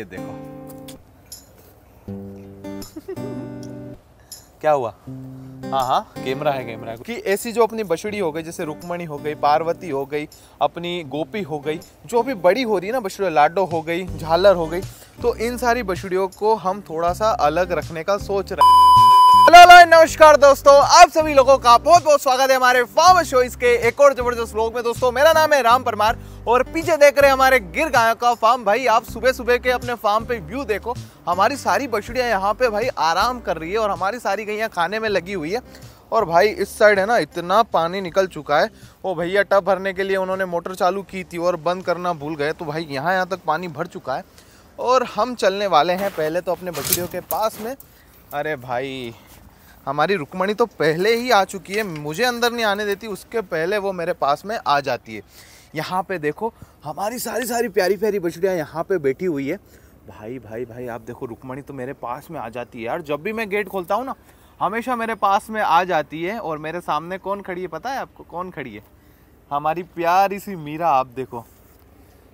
ये देखो। क्या हुआ? हाँ हाँ कैमरा है, कैमरा है। कि ऐसी जो अपनी बछड़ी हो गई, जैसे रुक्मणी हो गई, पार्वती हो गई, अपनी गोपी हो गई, जो अभी बड़ी हो रही है ना बछड़ियाँ, लाडो हो गई, झालर हो गई, तो इन सारी बछड़ियों को हम थोड़ा सा अलग रखने का सोच रहे हैं। हेलो नमस्कार दोस्तों, आप सभी लोगों का बहुत बहुत स्वागत है हमारे फार्मर चॉइस के एक और जबरदस्त व्लॉग में। दोस्तों मेरा नाम है राम परमार और पीछे देख रहे हैं हमारे गिर गाय का फार्म। भाई आप सुबह सुबह के अपने फार्म पे व्यू देखो, हमारी सारी बछड़ियाँ यहाँ पे भाई आराम कर रही है और हमारी सारी गैया खाने में लगी हुई है। और भाई इस साइड है ना इतना पानी निकल चुका है, वो भैया टब भरने के लिए उन्होंने मोटर चालू की थी और बंद करना भूल गए, तो भाई यहाँ तक पानी भर चुका है। और हम चलने वाले हैं पहले तो अपने बछड़ियों के पास में। अरे भाई हमारी रुक्मणी तो पहले ही आ चुकी है, मुझे अंदर नहीं आने देती, उसके पहले वो मेरे पास में आ जाती है। यहाँ पे देखो हमारी सारी प्यारी प्यारी बछड़ियाँ यहाँ पे बैठी हुई है। भाई भाई भाई आप देखो रुक्मणी तो मेरे पास में आ जाती है यार, जब भी मैं गेट खोलता हूँ ना हमेशा मेरे पास में आ जाती है। और मेरे सामने कौन खड़ी है पता है आपको? कौन खड़ी है? हमारी प्यारी सी मीरा। आप देखो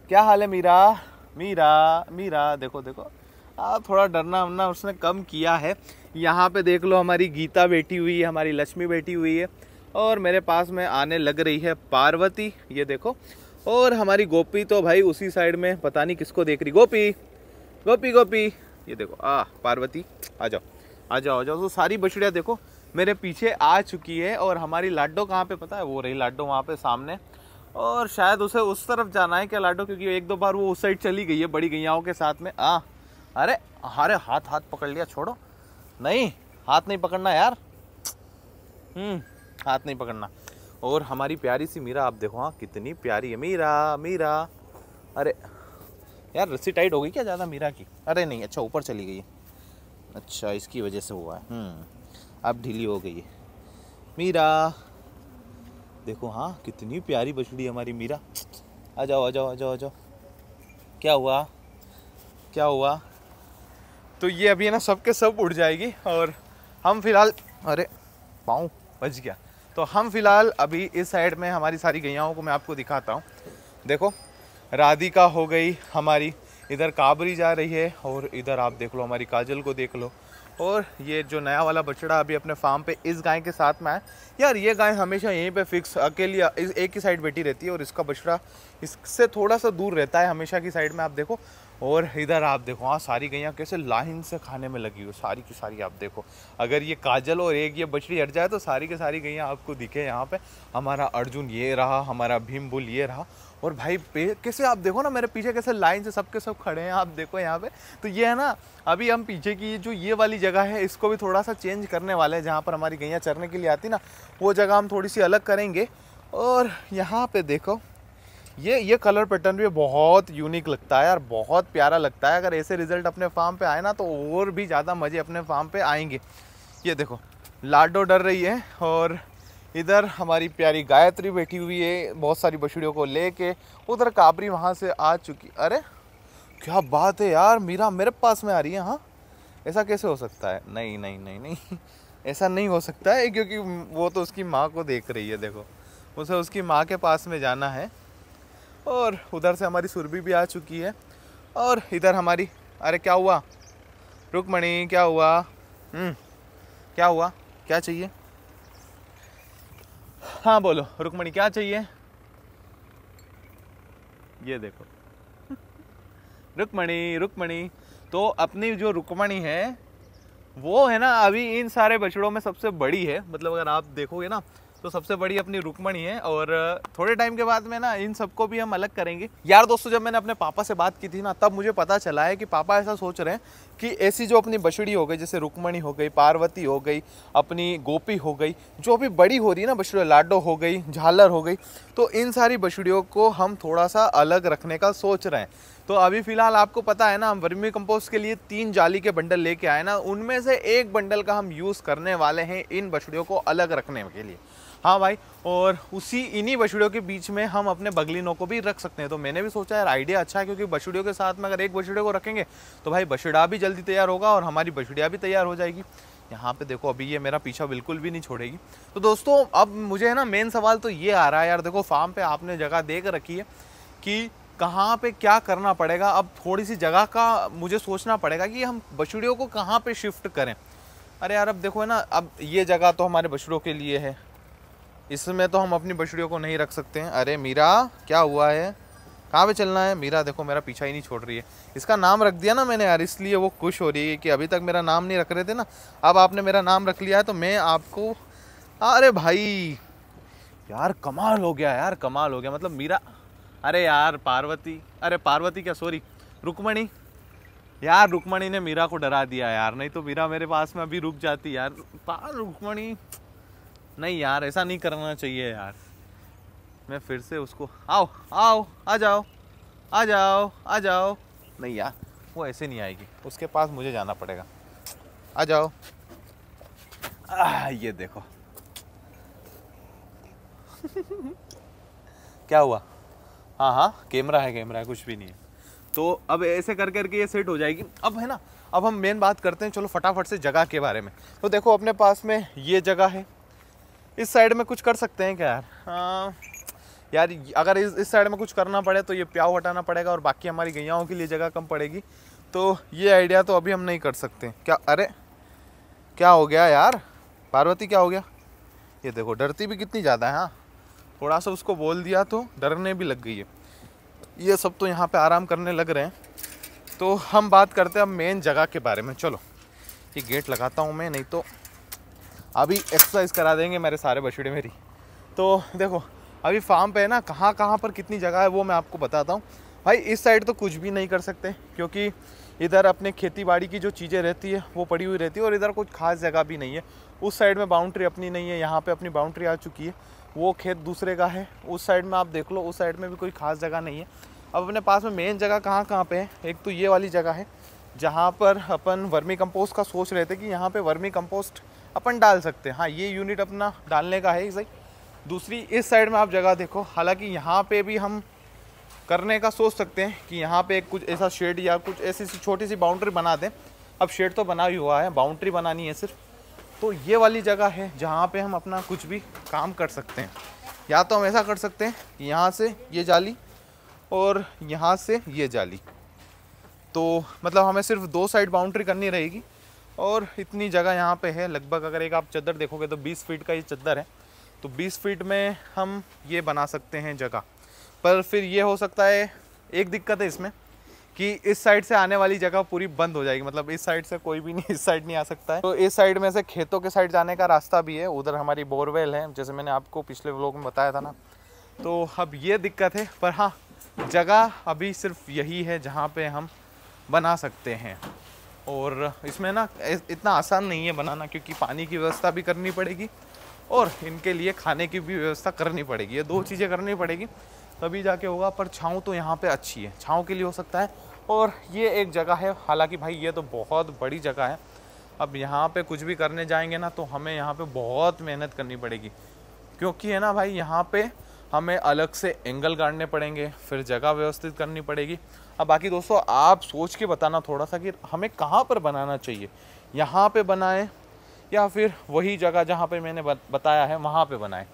क्या हाल है मीरा, मीरा मीरा देखो देखो। थोड़ा डरना वरना उसने कम किया है। यहाँ पे देख लो हमारी गीता बैठी हुई है, हमारी लक्ष्मी बैठी हुई है और मेरे पास में आने लग रही है पार्वती, ये देखो। और हमारी गोपी तो भाई उसी साइड में पता नहीं किसको देख रही। गोपी गोपी गोपी ये देखो, आ पार्वती आ जाओ आ जाओ आ जाओ। तो सारी बछड़ियाँ देखो मेरे पीछे आ चुकी है। और हमारी लाडो कहाँ पे पता है? वो रही लाडो वहाँ पे सामने, और शायद उसे उस तरफ जाना है क्या लाडो, क्योंकि एक दो बार वो उस साइड चली गई है बड़ी गैयाओं के साथ में। अरे अरे हाथ पकड़ लिया, छोड़ो। नहीं हाथ नहीं पकड़ना यार, हाथ नहीं पकड़ना। और हमारी प्यारी सी मीरा आप देखो, हाँ कितनी प्यारी है मीरा मीरा। अरे यार रस्सी टाइट हो गई क्या ज़्यादा मीरा की? अरे नहीं अच्छा ऊपर चली गई है, अच्छा इसकी वजह से हुआ है। अब ढीली हो गई है मीरा, देखो हाँ कितनी प्यारी बछड़ी हमारी मीरा। आ जाओ आ जाओ आ जाओ आ जाओ। क्या हुआ क्या हुआ? तो ये अभी है ना सब के सब उड़ जाएगी और हम फिलहाल, अरे पाँव बच गया, तो हम फिलहाल अभी इस साइड में हमारी सारी गैयाओं को मैं आपको दिखाता हूँ। देखो राधी का हो गई हमारी, इधर काबरी जा रही है और इधर आप देख लो हमारी काजल को देख लो। और ये जो नया वाला बछड़ा अभी अपने फार्म पे इस गाय के साथ में आया यार, ये गाय हमेशा यहीं पे फिक्स अकेली एक ही साइड बैठी रहती है और इसका बछड़ा इससे थोड़ा सा दूर रहता है हमेशा की साइड में आप देखो। और इधर आप देखो हाँ सारी गैयाँ कैसे लाइन से खाने में लगी हुई सारी की सारी। आप देखो अगर ये काजल और एक ये बछड़ी हट जाए तो सारी की सारी गैयाँ आपको दिखे। यहाँ पे हमारा अर्जुन ये रहा, हमारा भीम बुल ये रहा। और भाई कैसे आप देखो ना मेरे पीछे कैसे लाइन से सबके सब खड़े हैं आप देखो यहाँ पे। तो ये है ना अभी हम पीछे की जो ये वाली जगह है इसको भी थोड़ा सा चेंज करने वाले हैं, जहाँ पर हमारी गैयाँ चरने के लिए आती ना वो जगह हम थोड़ी सी अलग करेंगे। और यहाँ पे देखो ये कलर पैटर्न भी बहुत यूनिक लगता है यार, बहुत प्यारा लगता है। अगर ऐसे रिजल्ट अपने फार्म पे आए ना तो और भी ज़्यादा मज़े अपने फार्म पे आएंगे। ये देखो लाडो डर रही है और इधर हमारी प्यारी गायत्री बैठी हुई है बहुत सारी बछड़ियों को लेके। उधर काबरी वहाँ से आ चुकी। अरे क्या बात है यार, मीरा मेरे पास में आ रही है। हाँ ऐसा कैसे हो सकता है? नहीं नहीं नहीं नहीं ऐसा नहीं हो सकता है, क्योंकि वो तो उसकी माँ को देख रही है। देखो उसे उसकी माँ के पास में जाना है। और उधर से हमारी सुरभी भी आ चुकी है और इधर हमारी, अरे क्या हुआ रुक्मणी? क्या हुआ? क्या हुआ? क्या चाहिए? हाँ बोलो रुक्मणी क्या चाहिए? ये देखो रुक्मणी रुक्मणी। तो अपनी जो रुक्मणी है वो है ना अभी इन सारे बछड़ों में सबसे बड़ी है, मतलब अगर आप देखोगे ना तो सबसे बड़ी अपनी रुक्मणी है। और थोड़े टाइम के बाद में ना इन सबको भी हम अलग करेंगे। यार दोस्तों जब मैंने अपने पापा से बात की थी ना तब मुझे पता चला है कि पापा ऐसा सोच रहे हैं कि ऐसी जो अपनी बछड़ी हो गई, जैसे रुक्मणी हो गई, पार्वती हो गई, अपनी गोपी हो गई, जो भी बड़ी हो रही है ना बछड़ियाँ, लाडो हो गई, झालर हो गई, तो इन सारी बछड़ियों को हम थोड़ा सा अलग रखने का सोच रहे हैं। तो अभी फ़िलहाल आपको पता है ना हम वर्मी कंपोस्ट के लिए 3 जाली के बंडल लेके आए ना, उनमें से एक बंडल का हम यूज़ करने वाले हैं इन बछड़ियों को अलग रखने के लिए। हाँ भाई, और उसी इन्हीं बछड़ियों के बीच में हम अपने बगलिनों को भी रख सकते हैं। तो मैंने भी सोचा यार आइडिया अच्छा है, क्योंकि बछड़ियों के साथ में अगर एक बछड़े को रखेंगे तो भाई बछड़ा भी जल्दी तैयार होगा और हमारी बछड़िया भी तैयार हो जाएगी। यहाँ पे देखो अभी ये मेरा पीछा बिल्कुल भी नहीं छोड़ेगी। तो दोस्तों अब मुझे है ना मेन सवाल तो ये आ रहा है यार, देखो फार्म पे आपने जगह देख रखी है कि कहाँ पे क्या करना पड़ेगा। अब थोड़ी सी जगह का मुझे सोचना पड़ेगा कि हम बछड़ियों को कहाँ पे शिफ्ट करें। अरे यार अब देखो है ना, अब ये जगह तो हमारे बछड़ों के लिए है, इसमें तो हम अपनी बछड़ियों को नहीं रख सकते हैं। अरे मीरा क्या हुआ है, कहाँ पे चलना है? मीरा देखो मेरा पीछा ही नहीं छोड़ रही है। इसका नाम रख दिया ना मैंने यार, इसलिए वो खुश हो रही है कि अभी तक मेरा नाम नहीं रख रहे थे ना, अब आपने मेरा नाम रख लिया है तो मैं आपको। अरे भाई यार कमाल हो गया यार, कमाल हो गया। मतलब मीरा, अरे यार पार्वती, अरे पार्वती क्या सॉरी रुक्मणी, यार रुक्मणी ने मीरा को डरा दिया यार, नहीं तो मीरा मेरे पास में अभी रुक जाती यार। रुक्मणी नहीं यार, ऐसा नहीं करना चाहिए यार। मैं फिर से उसको आओ आओ आ जाओ आ जाओ आ जाओ, नहीं यार वो ऐसे नहीं आएगी, उसके पास मुझे जाना पड़ेगा। आ जाओ, ये देखो क्या हुआ? हाँ हाँ कैमरा है, कैमरा है, कुछ भी नहीं है। तो अब ऐसे कर करके ये सेट हो जाएगी। अब है ना, अब हम मेन बात करते हैं, चलो फटाफट से जगह के बारे में। तो देखो अपने पास में ये जगह है, इस साइड में कुछ कर सकते हैं क्या यार? यार अगर इस साइड में कुछ करना पड़े तो ये प्याव हटाना पड़ेगा और बाकी हमारी गैयाओं के लिए जगह कम पड़ेगी, तो ये आइडिया तो अभी हम नहीं कर सकते क्या। अरे क्या हो गया यार पार्वती, क्या हो गया? ये देखो डरती भी कितनी ज़्यादा है। हाँ थोड़ा सा उसको बोल दिया तो डरने भी लग गई है। ये सब तो यहाँ पे आराम करने लग रहे हैं। तो हम बात करते हैं अब मेन जगह के बारे में। चलो ये गेट लगाता हूँ मैं, नहीं तो अभी एक्सरसाइज करा देंगे मेरे सारे बछड़े मेरी। तो देखो अभी फार्म पे है ना, कहाँ कहाँ पर कितनी जगह है वो मैं आपको बताता हूँ। भाई इस साइड तो कुछ भी नहीं कर सकते क्योंकि इधर अपने खेती बाड़ी की जो चीज़ें रहती है वो पड़ी हुई रहती है और इधर कुछ खास जगह भी नहीं है। उस साइड में बाउंड्री अपनी नहीं है, यहाँ पे अपनी बाउंड्री आ चुकी है, वो खेत दूसरे का है। उस साइड में आप देख लो, उस साइड में भी कोई खास जगह नहीं है। अब अपने पास में मेन जगह कहाँ कहाँ पे है? एक तो ये वाली जगह है जहाँ पर अपन वर्मी कंपोस्ट का सोच रहे थे कि यहाँ पे वर्मी कंपोस्ट अपन डाल सकते हैं। हाँ ये यूनिट अपना डालने का है। सही दूसरी इस साइड में आप जगह देखो, हालांकि यहाँ पे भी हम करने का सोच सकते हैं कि यहाँ पे कुछ ऐसा शेड या कुछ ऐसी सी छोटी सी बाउंड्री बना दें। अब शेड तो बना ही हुआ है, बाउंड्री बनानी है सिर्फ। तो ये वाली जगह है जहाँ पे हम अपना कुछ भी काम कर सकते हैं। या तो हम ऐसा कर सकते हैं कि यहाँ से ये जाली और यहाँ से ये जाली, तो मतलब हमें सिर्फ दो साइड बाउंड्री करनी रहेगी और इतनी जगह यहाँ पे है लगभग। अगर एक आप चद्दर देखोगे तो 20 फीट का ये चद्दर है, तो 20 फीट में हम ये बना सकते हैं जगह। पर फिर ये हो सकता है, एक दिक्कत है इसमें कि इस साइड से आने वाली जगह पूरी बंद हो जाएगी, मतलब इस साइड से कोई भी नहीं, इस साइड नहीं आ सकता है। तो इस साइड में से खेतों के साइड जाने का रास्ता भी है, उधर हमारी बोरवेल है जैसे मैंने आपको पिछले व्लॉग में बताया था ना। तो अब ये दिक्कत है, पर हाँ जगह अभी सिर्फ यही है जहाँ पे हम बना सकते हैं। और इसमें ना इतना आसान नहीं है बनाना, क्योंकि पानी की व्यवस्था भी करनी पड़ेगी और इनके लिए खाने की भी व्यवस्था करनी पड़ेगी। ये दो चीज़ें करनी पड़ेगी तभी जाके होगा। पर छाँव तो यहाँ पे अच्छी है, छाँव के लिए हो सकता है। और ये एक जगह है, हालांकि भाई ये तो बहुत बड़ी जगह है, अब यहाँ पे कुछ भी करने जाएंगे ना तो हमें यहाँ पे बहुत मेहनत करनी पड़ेगी, क्योंकि है ना भाई यहाँ पे हमें अलग से एंगल गाड़ने पड़ेंगे, फिर जगह व्यवस्थित करनी पड़ेगी। अब बाकी दोस्तों आप सोच के बताना थोड़ा सा कि हमें कहाँ पर बनाना चाहिए, यहाँ पर बनाएँ या फिर वही जगह जहाँ पर मैंने बताया है वहाँ पर बनाएँ।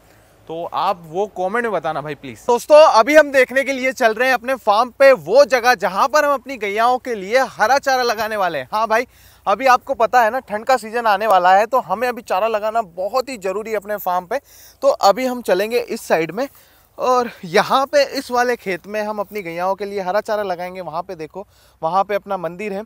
तो आप वो कमेंट में बताना भाई प्लीज। दोस्तों अभी हम देखने के लिए चल रहे हैं अपने फार्म पे वो जगह जहां पर हम अपनी गैयाओं के लिए हरा चारा लगाने वाले हैं। हाँ भाई अभी आपको पता है ना ठंड का सीजन आने वाला है, तो हमें अभी चारा लगाना बहुत ही जरूरी है अपने फार्म पे। तो अभी हम चलेंगे इस साइड में और यहाँ पे इस वाले खेत में हम अपनी गैयाओं के लिए हरा चारा लगाएंगे। वहाँ पे देखो वहाँ पे अपना मंदिर है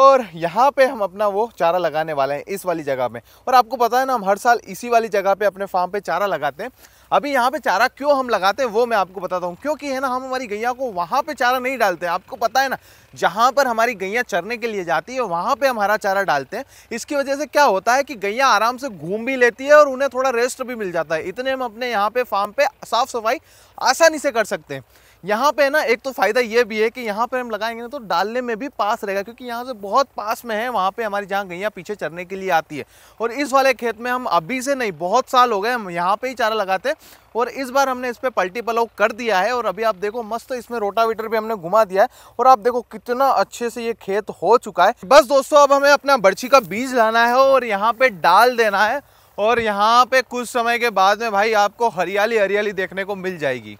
और यहाँ पे हम अपना वो चारा लगाने वाले हैं इस वाली जगह में। और आपको पता है ना हम हर साल इसी वाली जगह पे अपने फार्म पे चारा लगाते हैं। अभी यहाँ पे चारा क्यों हम लगाते हैं वो मैं आपको बताता हूँ, क्योंकि है ना हम हमारी गैया को वहाँ पे चारा नहीं डालते। आपको पता है ना जहाँ पर हमारी गैया चरने के लिए जाती है वहाँ पे हम हरा चारा डालते हैं। इसकी वजह से क्या होता है कि गैया आराम से घूम भी लेती है और उन्हें थोड़ा रेस्ट भी मिल जाता है। इतने हम अपने यहाँ पे फार्म पे साफ सफाई आसानी से कर सकते हैं। यहाँ पे ना एक तो फ़ायदा ये भी है कि यहाँ पे हम लगाएंगे ना तो डालने में भी पास रहेगा, क्योंकि यहाँ से बहुत पास में है वहाँ पे हमारी जहाँ गैया पीछे चरने के लिए आती है। और इस वाले खेत में हम अभी से नहीं बहुत साल हो गए हम यहाँ पे ही चारा लगाते हैं और इस बार हमने इस पर पलटी पलाव कर दिया है। और अभी आप देखो मस्त इसमें रोटावेटर भी हमने घुमा दिया है और आप देखो कितना अच्छे से ये खेत हो चुका है। बस दोस्तों अब हमें अपना बरछी का बीज लाना है और यहाँ पर डाल देना है और यहाँ पर कुछ समय के बाद में भाई आपको हरियाली हरियाली देखने को मिल जाएगी।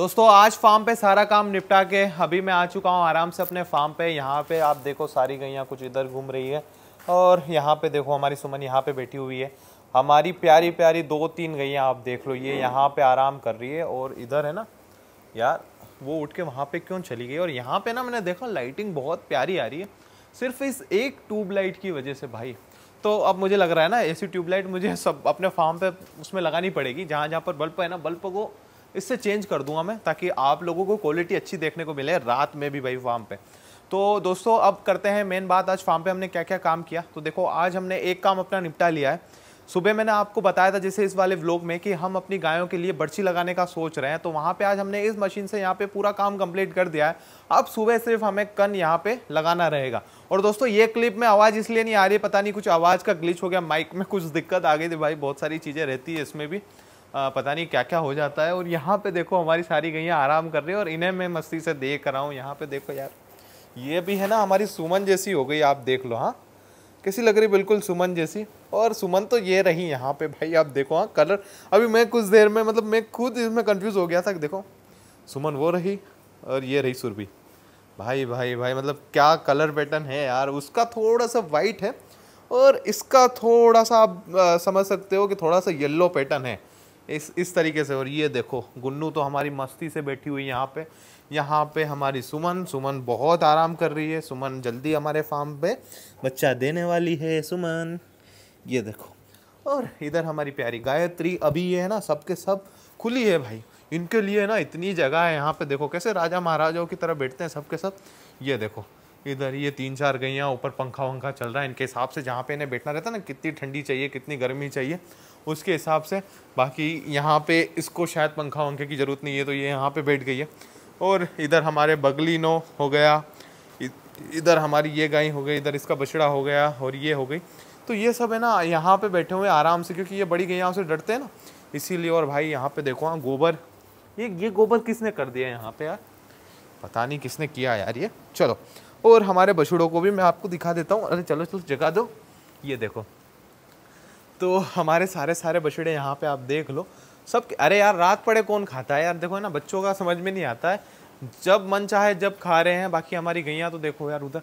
दोस्तों आज फार्म पे सारा काम निपटा के अभी मैं आ चुका हूँ आराम से अपने फार्म पे। यहाँ पे आप देखो सारी गैया कुछ इधर घूम रही है और यहाँ पे देखो हमारी सुमन यहाँ पे बैठी हुई है। हमारी प्यारी प्यारी दो तीन गैया आप देख लो, ये यहाँ पे आराम कर रही है। और इधर है ना यार वो उठ के वहाँ पे क्यों चली गई। और यहाँ पे ना मैंने देखा लाइटिंग बहुत प्यारी आ रही है सिर्फ इस एक ट्यूबलाइट की वजह से भाई। तो अब मुझे लग रहा है ना ऐसी ट्यूबलाइट मुझे सब अपने फार्म पे उसमें लगानी पड़ेगी। जहाँ जहाँ पर बल्ब है ना बल्ब को इससे चेंज कर दूंगा मैं, ताकि आप लोगों को क्वालिटी अच्छी देखने को मिले रात में भी भाई फार्म पे। तो दोस्तों अब करते हैं मेन बात, आज फार्म पे हमने क्या क्या काम किया। तो देखो आज हमने एक काम अपना निपटा लिया है। सुबह मैंने आपको बताया था जैसे इस वाले व्लॉग में कि हम अपनी गायों के लिए बरछी लगाने का सोच रहे हैं, तो वहाँ पे आज हमने इस मशीन से यहाँ पे पूरा काम कंप्लीट कर दिया है। अब सुबह सिर्फ हमें कन यहाँ पे लगाना रहेगा। और दोस्तों ये क्लिप में आवाज़ इसलिए नहीं आ रही, पता नहीं कुछ आवाज़ का ग्लिच हो गया, माइक में कुछ दिक्कत आ गई थी भाई। बहुत सारी चीज़ें रहती है इसमें भी, पता नहीं क्या क्या हो जाता है। और यहाँ पे देखो हमारी सारी गैया आराम कर रही है और इन्हें मैं मस्ती से देख रहा हूँ। यहाँ पे देखो यार ये भी है ना हमारी सुमन जैसी हो गई, आप देख लो। हाँ कैसी लग रही, बिल्कुल सुमन जैसी। और सुमन तो ये रही यहाँ पे भाई, आप देखो। हाँ कलर अभी मैं कुछ देर में मतलब मैं खुद इसमें कन्फ्यूज़ हो गया था। देखो सुमन वो रही और ये रही सुरभी भाई। भाई भाई मतलब क्या कलर पैटर्न है यार, उसका थोड़ा सा वाइट है और इसका थोड़ा सा आप समझ सकते हो कि थोड़ा सा येल्लो पैटर्न है इस तरीके से। और ये देखो गुन्नू तो हमारी मस्ती से बैठी हुई यहाँ पे। यहाँ पे हमारी सुमन बहुत आराम कर रही है। सुमन जल्दी हमारे फार्म पे बच्चा देने वाली है सुमन, ये देखो। और इधर हमारी प्यारी गायत्री, अभी ये है ना सबके सब खुली है भाई, इनके लिए ना इतनी जगह है यहाँ पे। देखो कैसे राजा महाराजाओं की तरह बैठते हैं सबके सब। ये देखो इधर ये तीन चार गैया, ऊपर पंखा वंखा चल रहा है इनके हिसाब से, जहाँ पे इन्हें बैठना रहता है ना, कितनी ठंडी चाहिए कितनी गर्मी चाहिए उसके हिसाब से। बाकी यहाँ पे इसको शायद पंखा वंखे की ज़रूरत नहीं है तो ये यहाँ पे बैठ गई है। और इधर हमारे बगलीनो हो गया, इधर हमारी ये गाय हो गई, इधर इसका बछड़ा हो गया और ये हो गई। तो ये सब है ना यहाँ पे बैठे हुए आराम से, क्योंकि ये बड़ी गैयाओं से डरते हैं ना इसीलिए। और भाई यहाँ पे देखो हाँ गोबर, ये गोबर किसने कर दिया यहाँ पे यार, पता नहीं किसने किया यार ये। चलो और हमारे बछड़ों को भी मैं आपको दिखा देता हूँ। अरे चलो चलो जगा दो, ये देखो। तो हमारे सारे बछड़े यहाँ पे आप देख लो सब। अरे यार रात पड़े कौन खाता है यार, देखो है ना बच्चों का समझ में नहीं आता है, जब मन चाहे जब खा रहे हैं। बाकी हमारी गैया तो देखो यार उधर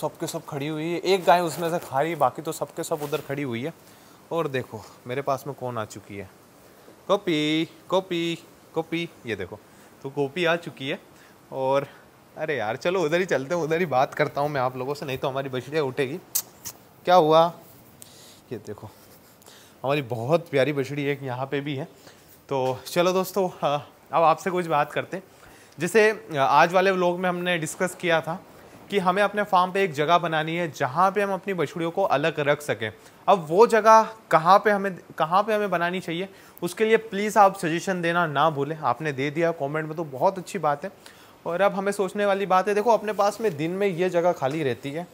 सबके सब खड़ी हुई है, एक गाय उसमें से खा रही है, बाकी तो सबके सब उधर खड़ी हुई है। और देखो मेरे पास में कौन आ चुकी है, कॉपी। ये देखो तो कॉपी आ चुकी है। और अरे यार चलो उधर ही चलते हैं, उधर ही बात करता हूँ मैं आप लोगों से, नहीं तो हमारी बछड़ियाँ उठेगी। क्या हुआ, ये देखो हमारी बहुत प्यारी बछड़ी एक यहाँ पे भी है। तो चलो दोस्तों अब आपसे कुछ बात करते हैं। जैसे आज वाले व्लॉग में हमने डिस्कस किया था कि हमें अपने फार्म पे एक जगह बनानी है जहाँ पे हम अपनी बछड़ियों को अलग रख सकें। अब वो जगह कहाँ पे हमें बनानी चाहिए उसके लिए प्लीज़ आप सजेशन देना ना भूलें। आपने दे दिया कॉमेंट में तो बहुत अच्छी बात है। और अब हमें सोचने वाली बात है, देखो अपने पास में दिन में ये जगह खाली रहती है,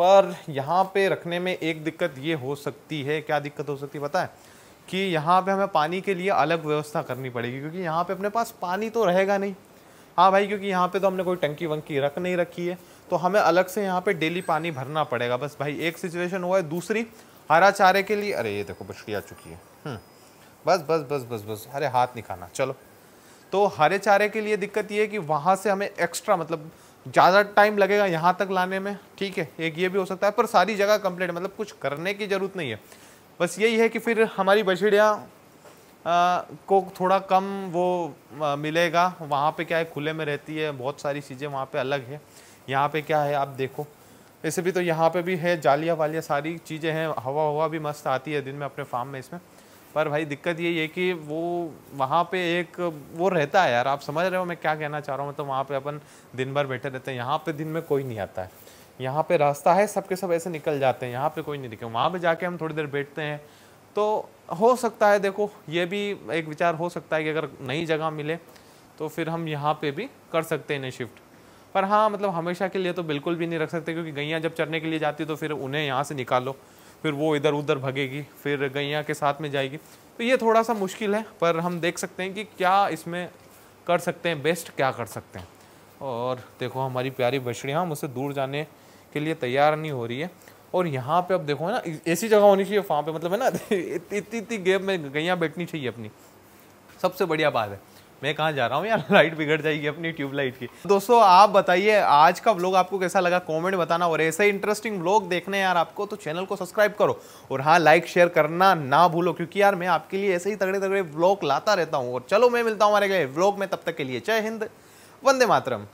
पर यहाँ पे रखने में एक दिक्कत ये हो सकती है। क्या दिक्कत हो सकती है पता है, कि यहाँ पे हमें पानी के लिए अलग व्यवस्था करनी पड़ेगी, क्योंकि यहाँ पे अपने पास पानी तो रहेगा नहीं। हाँ भाई क्योंकि यहाँ पे तो हमने कोई टंकी वंकी रख नहीं रखी है, तो हमें अलग से यहाँ पे डेली पानी भरना पड़ेगा। बस भाई एक सिचुएशन हुआ है। दूसरी हरा चारे के लिए, अरे ये देखो बछड़ी आ चुकी है, बस बस बस बस बस, अरे हाथ नहीं खाना। चलो तो हरे चारे के लिए दिक्कत ये है कि वहाँ से हमें एक्स्ट्रा मतलब ज़्यादा टाइम लगेगा यहाँ तक लाने में, ठीक है। एक ये भी हो सकता है, पर सारी जगह कंप्लीट मतलब कुछ करने की ज़रूरत नहीं है। बस यही है कि फिर हमारी बछड़ियाँ को थोड़ा कम वो मिलेगा। वहाँ पे क्या है, खुले में रहती है, बहुत सारी चीज़ें वहाँ पे अलग है। यहाँ पे क्या है आप देखो, वैसे भी तो यहाँ पे भी है जालियाँ वालियाँ सारी चीज़ें हैं, हवा भी मस्त आती है दिन में अपने फार्म में इसमें। पर भाई दिक्कत यही है कि वो वहाँ पे एक वो रहता है यार, आप समझ रहे हो मैं क्या कहना चाह रहा हूँ। मतलब वहाँ पे अपन दिन भर बैठे रहते हैं, यहाँ पे दिन में कोई नहीं आता है। यहाँ पे रास्ता है, सबके सब ऐसे निकल जाते हैं, यहाँ पे कोई नहीं दिखे। वहाँ पे जाके हम थोड़ी देर बैठते हैं, तो हो सकता है देखो ये भी एक विचार हो सकता है कि अगर नई जगह मिले तो फिर हम यहाँ पर भी कर सकते हैं इन्हें शिफ्ट। पर हाँ मतलब हमेशा के लिए तो बिल्कुल भी नहीं रख सकते, क्योंकि गैया जब चरने के लिए जाती तो फिर उन्हें यहाँ से निकालो, फिर वो इधर उधर भगेगी, फिर गैया के साथ में जाएगी, तो ये थोड़ा सा मुश्किल है। पर हम देख सकते हैं कि क्या इसमें कर सकते हैं, बेस्ट क्या कर सकते हैं। और देखो हमारी प्यारी बछड़ियाँ मुझसे दूर जाने के लिए तैयार नहीं हो रही है। और यहाँ पे अब देखो है ना ऐसी जगह होनी चाहिए वहाँ पे, मतलब है ना इतनी गैप में गैया बैठनी चाहिए अपनी, सबसे बढ़िया बात है। मैं कहाँ जा रहा हूँ यार, लाइट बिगड़ जाएगी अपनी ट्यूबलाइट की। दोस्तों आप बताइए आज का व्लॉग आपको कैसा लगा, कमेंट बताना। और ऐसे इंटरेस्टिंग व्लॉग देखने यार आपको तो चैनल को सब्सक्राइब करो और हाँ लाइक शेयर करना ना भूलो, क्योंकि यार मैं आपके लिए ऐसे ही तगड़े तगड़े व्लॉग लाता रहता हूँ। और चलो मैं मिलता हूँ हमारे अगले व्लॉग में, तब तक के लिए जय हिंद, वंदे मातरम।